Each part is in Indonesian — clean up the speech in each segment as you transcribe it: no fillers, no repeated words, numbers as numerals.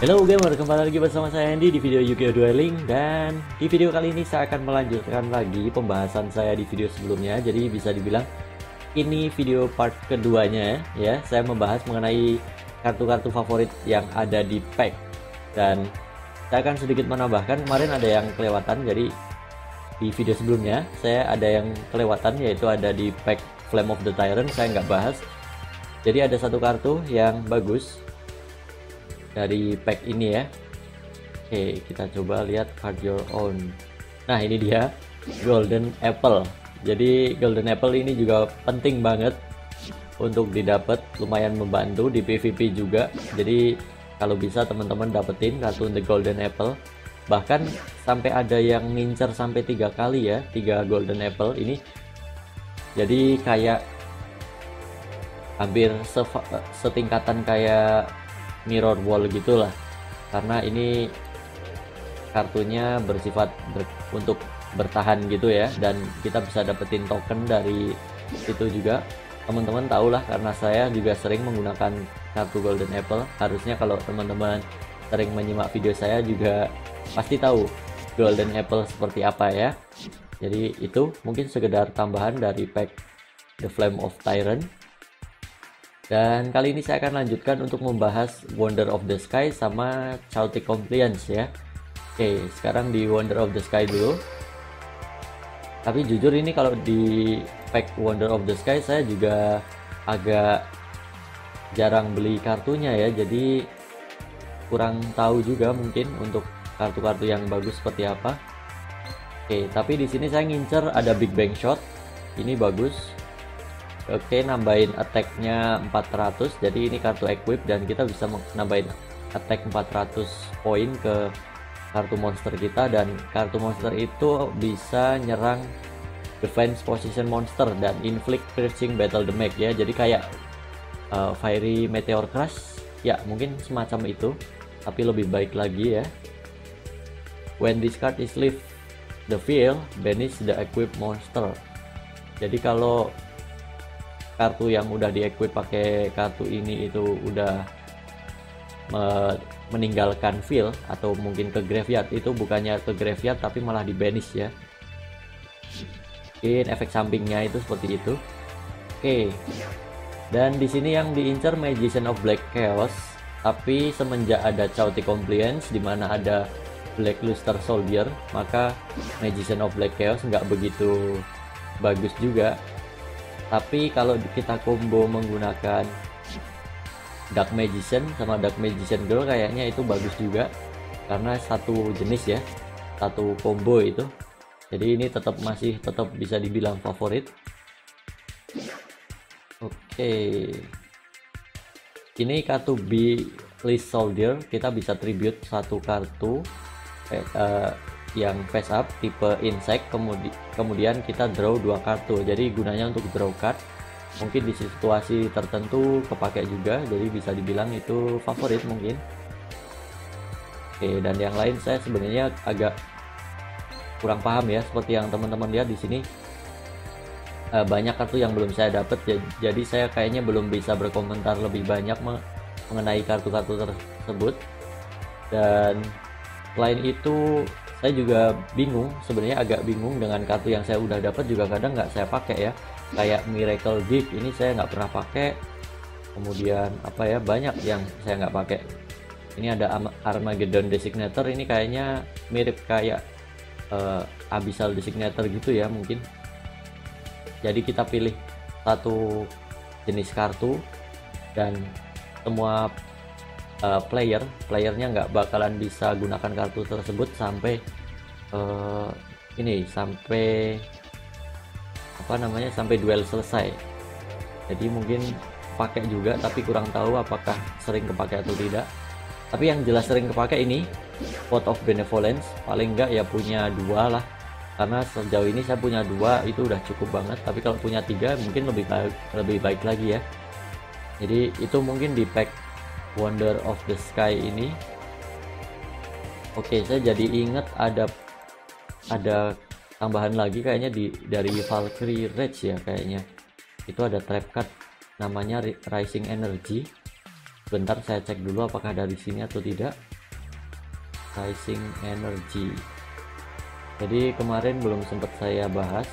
Hello gamer, kembali lagi bersama saya Andy di video Yu-Gi-Oh! Dueling. Dan di video kali ini saya akan melanjutkan lagi pembahasan saya di video sebelumnya. Jadi bisa dibilang ini video part keduanya ya. Saya membahas mengenai kartu-kartu favorit yang ada di pack. Dan saya akan sedikit menambahkan, kemarin ada yang kelewatan. Jadi di video sebelumnya saya ada yang kelewatan, yaitu ada di pack Flame of the Tyrant, saya nggak bahas. Jadi ada satu kartu yang bagus dari pack ini ya. Oke, kita coba lihat card your own. Nah, ini dia Golden Apple. Jadi Golden Apple ini juga penting banget untuk didapat, lumayan membantu di PvP juga. Jadi kalau bisa teman-teman dapetin kartu The Golden Apple. Bahkan sampai ada yang ngincer sampai 3 kali ya, 3 Golden Apple ini. Jadi kayak hampir setingkatan kayak Mirror Wall gitulah, karena ini kartunya bersifat untuk bertahan gitu ya, dan kita bisa dapetin token dari situ juga. Teman-teman tahulah, karena saya juga sering menggunakan kartu Golden Apple. Harusnya kalau teman-teman sering menyimak video saya juga pasti tahu Golden Apple seperti apa ya. Jadi itu mungkin sekedar tambahan dari pack The Flame of Tyrant. Dan kali ini saya akan lanjutkan untuk membahas Wonder of the Sky sama Chaotic Compliance ya. Oke, sekarang di Wonder of the Sky dulu. Tapi jujur ini kalau di pack Wonder of the Sky saya juga agak jarang beli kartunya ya. Jadi kurang tahu juga mungkin untuk kartu-kartu yang bagus seperti apa. Oke, tapi di sini saya ngincer ada Big Bang Shot. Ini bagus. Oke, nambahin attack-nya 400, jadi ini kartu equip dan kita bisa nambahin attack 400 poin ke kartu monster kita, dan kartu monster itu bisa nyerang defense position monster dan inflict piercing battle damage ya. Jadi kayak Fiery Meteor Crash ya, mungkin semacam itu, tapi lebih baik lagi ya. When this card is leave the field, banish the equip monster. Jadi kalau kartu yang udah di-equip pakai kartu ini itu udah meninggalkan field atau mungkin ke graveyard, itu bukannya ke graveyard tapi malah di banish ya. Mungkin efek sampingnya itu seperti itu. Oke. Dan di sini yang diincar Magician of Black Chaos, tapi semenjak ada Chaotic Compliance di mana ada Black Luster Soldier, maka Magician of Black Chaos nggak begitu bagus juga. Tapi kalau kita combo menggunakan Dark Magician sama Dark Magician Girl kayaknya itu bagus juga, karena satu jenis ya, satu combo itu. Jadi ini tetap bisa dibilang favorit. Oke. Ini kartu Basilisk Soldier, kita bisa tribute satu kartu yang face up tipe insect, kemudian kita draw dua kartu. Jadi gunanya untuk draw card, mungkin di situasi tertentu kepakai juga, jadi bisa dibilang itu favorit mungkin. Oke, dan yang lain saya sebenarnya agak kurang paham ya, seperti yang teman-teman lihat di sini banyak kartu yang belum saya dapat, jadi saya kayaknya belum bisa berkomentar lebih banyak mengenai kartu-kartu tersebut. Dan selain itu saya juga bingung, sebenarnya agak bingung dengan kartu yang saya udah dapat juga, kadang nggak saya pakai ya. Kayak Miracle Deep ini saya nggak pernah pakai. Kemudian apa ya, banyak yang saya nggak pakai. Ini ada Armageddon Designator, ini kayaknya mirip kayak Abyssal Designator gitu ya mungkin. Jadi kita pilih satu jenis kartu dan semua playernya nggak bakalan bisa gunakan kartu tersebut sampai sampai apa namanya, sampai duel selesai. Jadi mungkin pakai juga, tapi kurang tahu apakah sering kepakai atau tidak. Tapi yang jelas sering kepakai ini Pot of Benevolence, paling nggak ya punya 2 lah, karena sejauh ini saya punya 2 itu udah cukup banget. Tapi kalau punya 3 mungkin lebih baik lagi ya. Jadi itu mungkin di pack Wonder of the Sky ini. Oke, saya jadi inget ada tambahan lagi kayaknya dari Valkyrie Rage ya, kayaknya itu ada trap card namanya Rising Energy. Bentar saya cek dulu apakah dari sini atau tidak. Rising Energy. Jadi kemarin belum sempat saya bahas,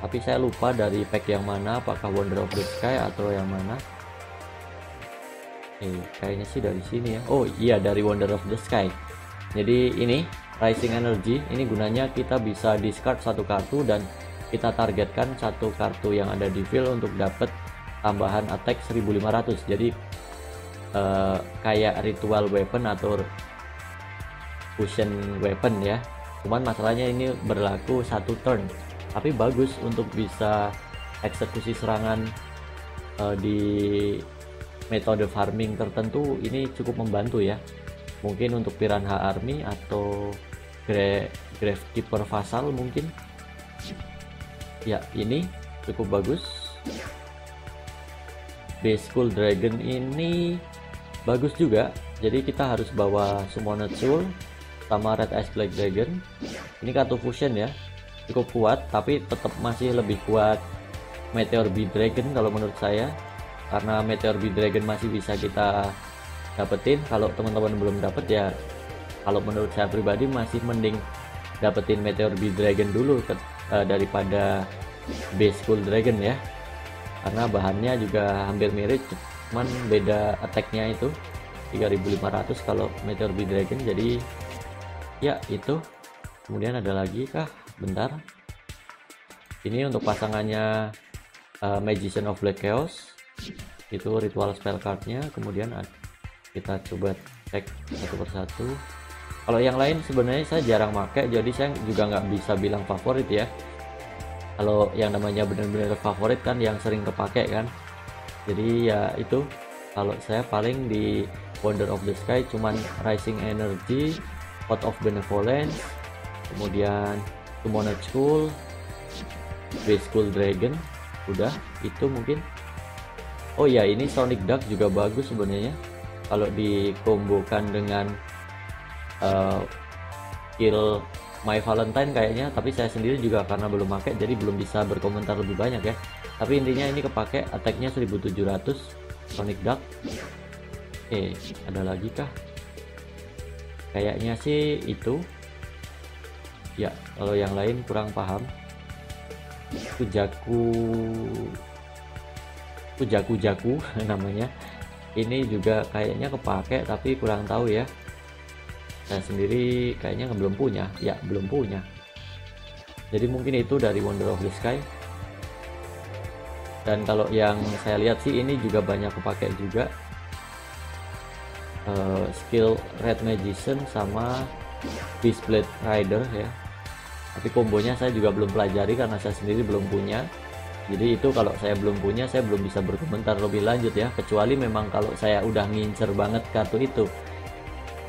tapi saya lupa dari pack yang mana, apakah Wonder of the Sky atau yang mana. Kayaknya sih dari sini ya. Oh iya, dari Wonder of the Sky. Jadi ini Rising Energy, ini gunanya kita bisa discard satu kartu dan kita targetkan satu kartu yang ada di field untuk dapat tambahan attack 1500. Jadi kayak ritual weapon atau fusion weapon ya. Cuman masalahnya ini berlaku satu turn, tapi bagus untuk bisa eksekusi serangan di metode farming tertentu. Ini cukup membantu ya, mungkin untuk Piranha Army atau Gravekeeper Vassal mungkin ya. Ini cukup bagus. Base Cool Dragon ini bagus juga, jadi kita harus bawa Summoner Soul sama Red-Eyes Black Dragon. Ini kartu fusion ya, cukup kuat, tapi tetap masih lebih kuat Meteor B Dragon kalau menurut saya, karena Meteor B Dragon masih bisa kita dapetin. Kalau teman-teman belum dapet ya, kalau menurut saya pribadi masih mending dapetin Meteor B Dragon dulu daripada Base Cool Dragon ya, karena bahannya juga hampir mirip, cuman beda attacknya itu 3500 kalau Meteor B Dragon. Jadi ya itu. Kemudian ada lagi kah? Bentar, ini untuk pasangannya Magician of Black Chaos, itu ritual spell cardnya. Kemudian kita coba cek satu persatu. Kalau yang lain sebenarnya saya jarang pakai, jadi saya juga nggak bisa bilang favorit ya. Kalau yang namanya benar-benar favorit kan yang sering kepake kan. Jadi ya itu, kalau saya paling di Wonder of the Sky cuman Rising Energy, Pot of Benevolence, kemudian Summoner School, Base Cool Dragon, udah itu mungkin. Oh ya, ini Sonic Duck juga bagus sebenarnya kalau dikombokan dengan Kill My Valentine kayaknya, tapi saya sendiri juga karena belum pakai jadi belum bisa berkomentar lebih banyak ya. Tapi intinya ini kepake, attacknya 1700 Sonic Duck. Ada lagi kah? Kayaknya sih itu ya, kalau yang lain kurang paham. Kujaku namanya, ini juga kayaknya kepake tapi kurang tahu ya, saya sendiri kayaknya belum punya ya, belum punya. Jadi mungkin itu dari Wonder of the Sky. Dan kalau yang saya lihat sih ini juga banyak kepake juga, skill Red Magician sama Beastblade Rider ya. Tapi kombonya saya juga belum pelajari karena saya sendiri belum punya. Jadi itu, kalau saya belum punya saya belum bisa berkomentar lebih lanjut ya, kecuali memang kalau saya udah ngincer banget kartu itu.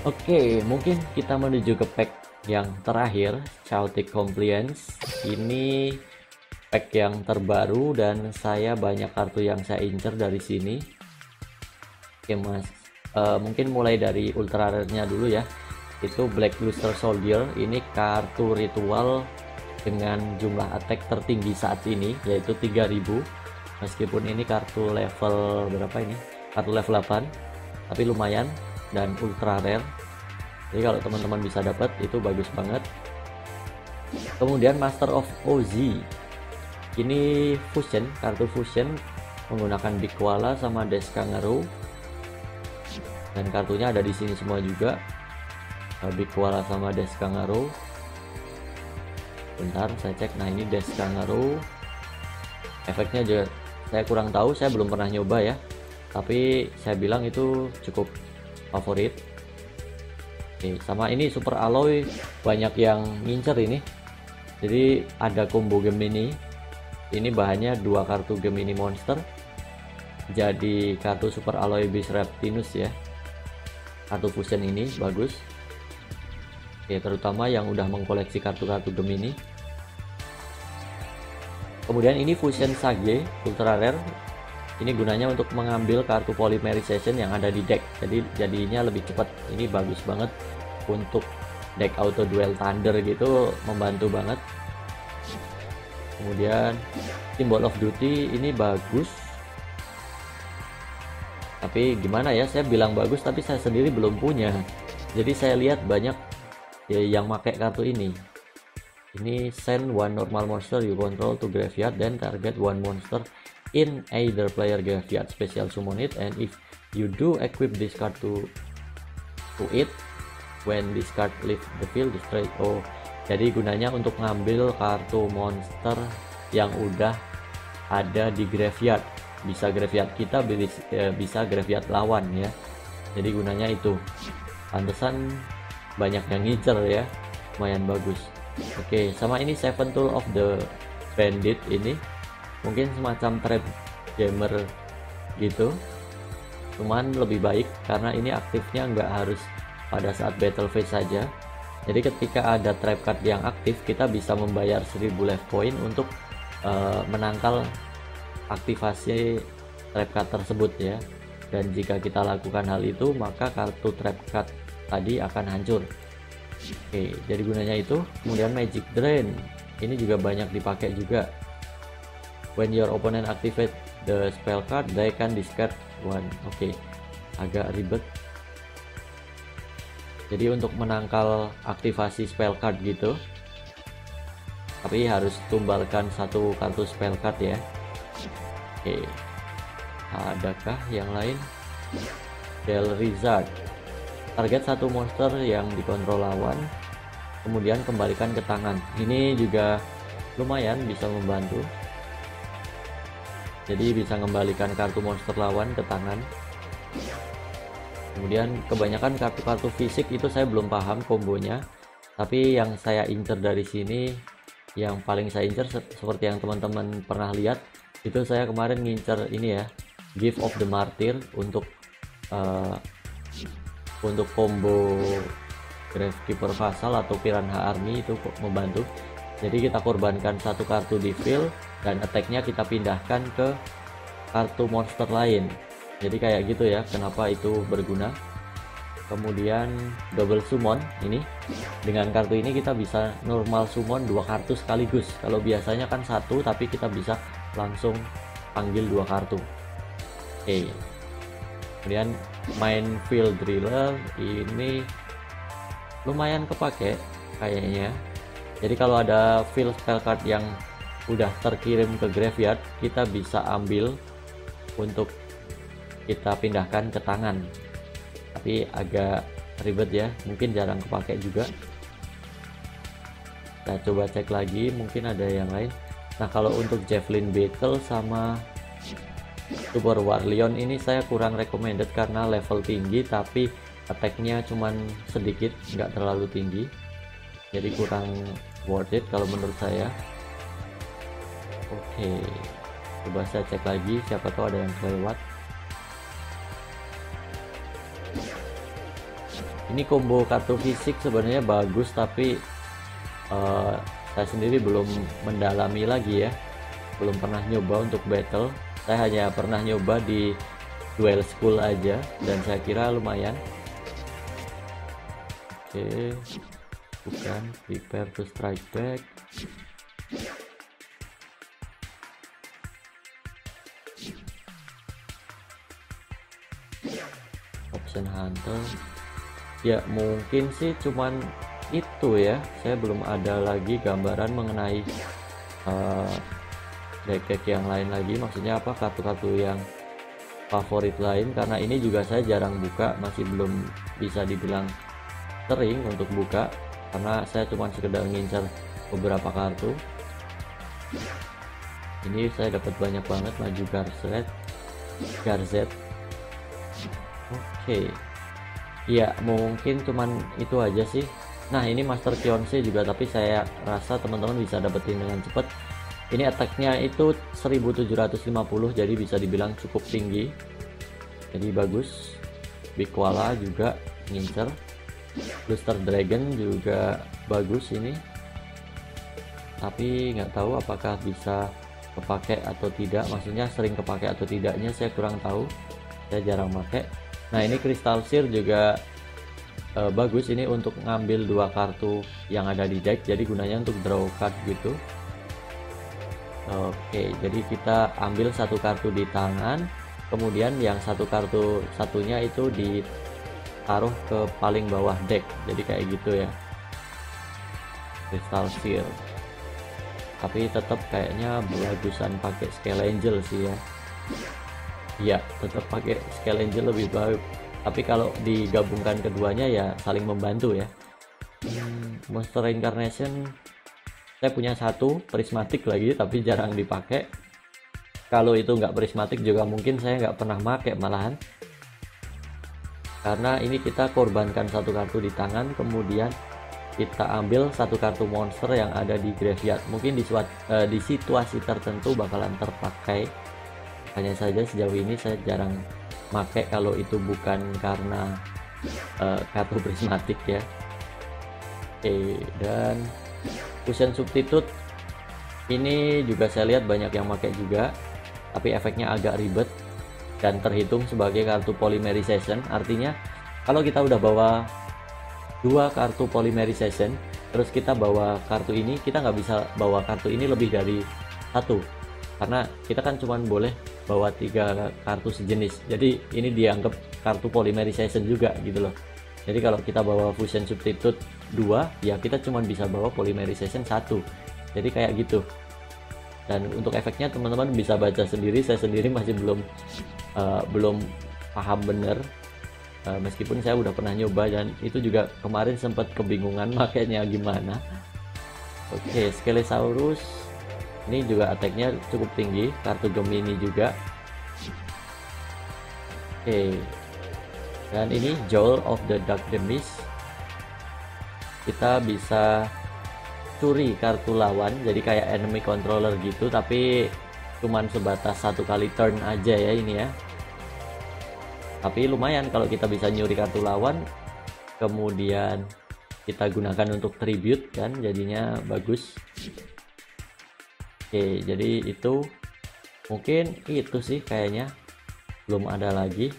Oke, mungkin kita menuju ke pack yang terakhir, Chaotic Compliance. Ini pack yang terbaru dan saya banyak kartu yang saya incer dari sini. Oke mas, mungkin mulai dari ultra rare-nya dulu ya. Itu Black Luster Soldier, ini kartu ritual dengan jumlah attack tertinggi saat ini yaitu 3000. Meskipun ini kartu level berapa ini? Kartu level 8, tapi lumayan dan ultra rare. Jadi kalau teman-teman bisa dapat itu bagus banget. Kemudian Master of Oz. Ini fusion, kartu fusion menggunakan Big Kuala sama Des Kangaroo. Dan kartunya ada di sini semua juga. Big Kuala sama Des Kangaroo. Bentar saya cek. Nah ini Des Kangaroo, efeknya juga saya kurang tahu, saya belum pernah nyoba ya, tapi saya bilang itu cukup favorit. Sama ini Super Alloy, banyak yang ngincer ini. Jadi ada combo Gemini, ini bahannya dua kartu Gemini Monster jadi kartu Super Alloy Beast Reptinus ya. Kartu fusion ini bagus. Ya, terutama yang udah mengkoleksi kartu-kartu Gemini. Kemudian ini Fusion Sage ultra rare. Ini gunanya untuk mengambil kartu Polymerization yang ada di deck. Jadi jadinya lebih cepat. Ini bagus banget untuk deck auto duel thunder gitu, membantu banget. Kemudian Symbol of Duty ini bagus. Tapi gimana ya, saya bilang bagus tapi saya sendiri belum punya. Jadi saya lihat banyak ya yang pakai kartu ini. Ini send one normal monster you control to graveyard then target one monster in either player graveyard, special summon it, and if you do equip this card to it, when this card leaves the field destroy. Oh, jadi gunanya untuk ngambil kartu monster yang udah ada di graveyard, bisa graveyard kita, bisa graveyard lawan ya. Jadi gunanya itu. Pantesan banyak yang ngincer ya, lumayan bagus. Oke, sama ini Seven Tool of the Bandit, ini mungkin semacam trap gamer gitu, cuman lebih baik karena ini aktifnya nggak harus pada saat battle phase saja. Jadi ketika ada trap card yang aktif, kita bisa membayar 1000 life point untuk menangkal aktivasi trap card tersebut ya. Dan jika kita lakukan hal itu, maka kartu trap card tadi akan hancur. Oke, jadi gunanya itu. Kemudian Magic Drain, ini juga banyak dipakai juga. When your opponent activate the spell card, they can discard one. Oke, agak ribet. Jadi untuk menangkal aktivasi spell card gitu, tapi harus tumbalkan satu kartu spell card ya. Oke, adakah yang lain? Del Rizard, target satu monster yang dikontrol lawan, kemudian kembalikan ke tangan. Ini juga lumayan bisa membantu. Jadi bisa kembalikan kartu monster lawan ke tangan. Kemudian kebanyakan kartu-kartu fisik itu saya belum paham kombonya, tapi yang saya incer dari sini, yang paling saya incer seperti yang teman-teman pernah lihat, itu saya kemarin ngincer ini ya, Gift of the Martyr untuk combo Gravekeeper Vassal atau Piranha Army, itu membantu. Jadi kita korbankan satu kartu di field dan attack-nya kita pindahkan ke kartu monster lain. Jadi kayak gitu ya, kenapa itu berguna. Kemudian double summon, ini dengan kartu ini kita bisa normal summon dua kartu sekaligus. Kalau biasanya kan satu, tapi kita bisa langsung panggil dua kartu. Oke. Kemudian Minefield Driller, ini lumayan kepake kayaknya. Jadi kalau ada field spell card yang udah terkirim ke graveyard, kita bisa ambil untuk kita pindahkan ke tangan. Tapi agak ribet ya, mungkin jarang kepake juga. Kita coba cek lagi, mungkin ada yang lain. Nah, kalau untuk Javelin Battle sama Super Warlion ini saya kurang recommended karena level tinggi tapi attack-nya cuman sedikit, nggak terlalu tinggi. Jadi kurang worth it kalau menurut saya. Oke, coba saya cek lagi, siapa tahu ada yang kelewat. Ini combo kartu fisik sebenarnya bagus, tapi saya sendiri belum mendalami lagi ya, belum pernah nyoba untuk battle. Saya hanya pernah nyoba di duel school aja dan saya kira lumayan. Oke, bukan prepare to strike back. Option Hunter. Ya mungkin sih cuman itu ya, saya belum ada lagi gambaran mengenai deck-deck yang lain lagi, maksudnya apa, kartu-kartu yang favorit lain, karena ini juga saya jarang buka, masih belum bisa dibilang sering untuk buka karena saya cuma sekedar ngincar beberapa kartu. Ini saya dapat banyak banget, maju Garzet. Oke. Ya mungkin cuman itu aja sih. Nah ini Master Kionse juga, tapi saya rasa teman-teman bisa dapetin dengan cepat. Ini attack-nya itu 1750, jadi bisa dibilang cukup tinggi, jadi bagus. Big Kuala juga ngincer, Luster Dragon juga bagus ini, tapi nggak tahu apakah bisa kepake atau tidak, maksudnya sering kepake atau tidaknya saya kurang tahu, saya jarang pakai. Nah ini Crystal Seer juga bagus, ini untuk ngambil dua kartu yang ada di deck, jadi gunanya untuk draw card gitu. Oke, jadi kita ambil satu kartu di tangan, kemudian yang satunya itu ditaruh ke paling bawah deck, jadi kayak gitu ya, Crystal Seal. Tapi tetap kayaknya bagusan pakai Scale Angel sih ya. Iya, tetap pakai Scale Angel lebih baik. Tapi kalau digabungkan keduanya ya saling membantu ya. Monster Reincarnation saya punya satu prismatik lagi, tapi jarang dipakai. Kalau itu nggak prismatik juga mungkin saya nggak pernah pakai malahan, karena ini kita korbankan satu kartu di tangan, kemudian kita ambil satu kartu monster yang ada di graveyard. Mungkin di situasi tertentu bakalan terpakai, hanya saja sejauh ini saya jarang pakai kalau itu bukan karena kartu prismatik ya. Oke, dan Fusion Substitute ini juga saya lihat banyak yang pakai juga, tapi efeknya agak ribet dan terhitung sebagai kartu Polymerization. Artinya kalau kita udah bawa dua kartu Polymerization terus kita bawa kartu ini, kita nggak bisa bawa kartu ini lebih dari satu, karena kita kan cuma boleh bawa tiga kartu sejenis. Jadi ini dianggap kartu Polymerization juga gitu loh. Jadi kalau kita bawa Fusion Substitute 2, ya kita cuma bisa bawa Polymerization 1. Jadi kayak gitu. Dan untuk efeknya teman-teman bisa baca sendiri, saya sendiri masih belum paham bener. Meskipun saya udah pernah nyoba dan itu juga kemarin sempat kebingungan makanya gimana. Oke, Skelesaurus. Ini juga attack-nya cukup tinggi, kartu Gemini juga. Oke. Dan ini Jowl of the Dark Demise, kita bisa curi kartu lawan, jadi kayak enemy controller gitu, tapi cuman sebatas satu kali turn aja ya ini ya. Tapi lumayan kalau kita bisa nyuri kartu lawan, kemudian kita gunakan untuk tribute kan, jadinya bagus. Oke, jadi itu mungkin itu sih kayaknya, belum ada lagi.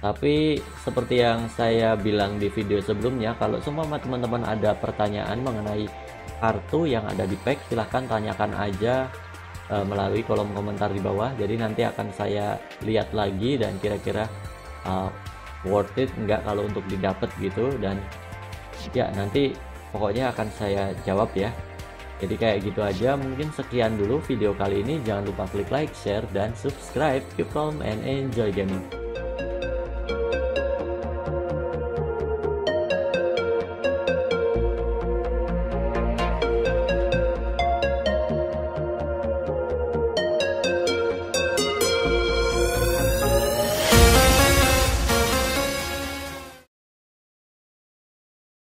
Tapi seperti yang saya bilang di video sebelumnya, kalau semua teman-teman ada pertanyaan mengenai kartu yang ada di pack, silahkan tanyakan aja melalui kolom komentar di bawah. Jadi nanti akan saya lihat lagi dan kira-kira worth it nggak kalau untuk didapat gitu. Dan ya nanti pokoknya akan saya jawab ya. Jadi kayak gitu aja, mungkin sekian dulu video kali ini. Jangan lupa klik like, share, dan subscribe. Keep calm and enjoy gaming.